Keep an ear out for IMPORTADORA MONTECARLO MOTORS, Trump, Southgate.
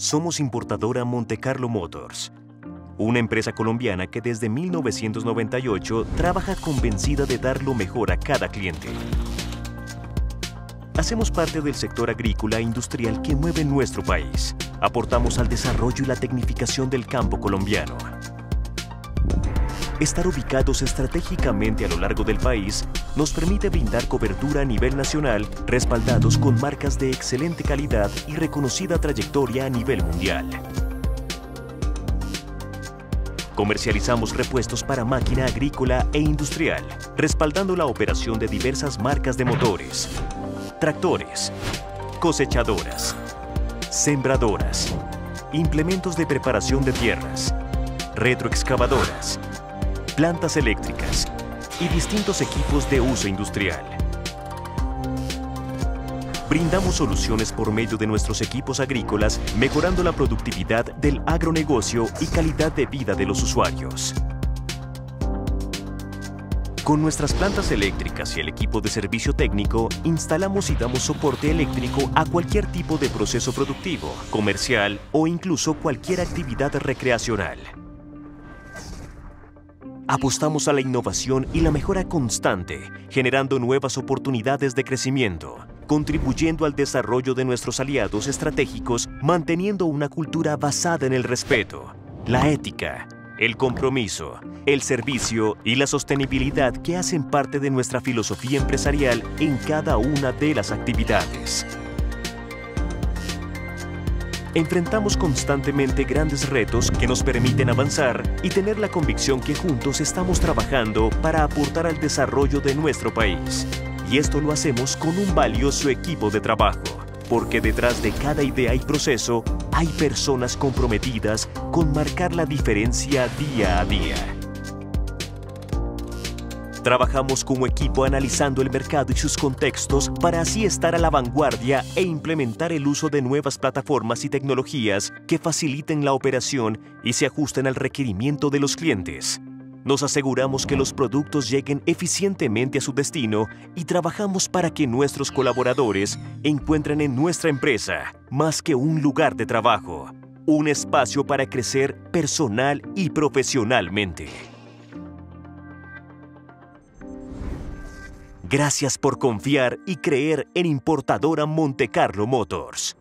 Somos Importadora Montecarlo Motors, una empresa colombiana que desde 1998 trabaja convencida de dar lo mejor a cada cliente. Hacemos parte del sector agrícola e industrial que mueve nuestro país. Aportamos al desarrollo y la tecnificación del campo colombiano. Estar ubicados estratégicamente a lo largo del país nos permite brindar cobertura a nivel nacional, respaldados con marcas de excelente calidad y reconocida trayectoria a nivel mundial. Comercializamos repuestos para máquina agrícola e industrial, respaldando la operación de diversas marcas de motores, tractores, cosechadoras, sembradoras, implementos de preparación de tierras, retroexcavadoras, plantas eléctricas y distintos equipos de uso industrial. Brindamos soluciones por medio de nuestros equipos agrícolas, mejorando la productividad del agronegocio y calidad de vida de los usuarios. Con nuestras plantas eléctricas y el equipo de servicio técnico, instalamos y damos soporte eléctrico a cualquier tipo de proceso productivo, comercial o incluso cualquier actividad recreacional. Apostamos a la innovación y la mejora constante, generando nuevas oportunidades de crecimiento, contribuyendo al desarrollo de nuestros aliados estratégicos, manteniendo una cultura basada en el respeto, la ética, el compromiso, el servicio y la sostenibilidad que hacen parte de nuestra filosofía empresarial en cada una de las actividades. Enfrentamos constantemente grandes retos que nos permiten avanzar y tener la convicción que juntos estamos trabajando para aportar al desarrollo de nuestro país. Y esto lo hacemos con un valioso equipo de trabajo, porque detrás de cada idea y proceso hay personas comprometidas con marcar la diferencia día a día. Trabajamos como equipo analizando el mercado y sus contextos para así estar a la vanguardia e implementar el uso de nuevas plataformas y tecnologías que faciliten la operación y se ajusten al requerimiento de los clientes. Nos aseguramos que los productos lleguen eficientemente a su destino y trabajamos para que nuestros colaboradores encuentren en nuestra empresa más que un lugar de trabajo, un espacio para crecer personal y profesionalmente. Gracias por confiar y creer en Importadora Montecarlo Motors.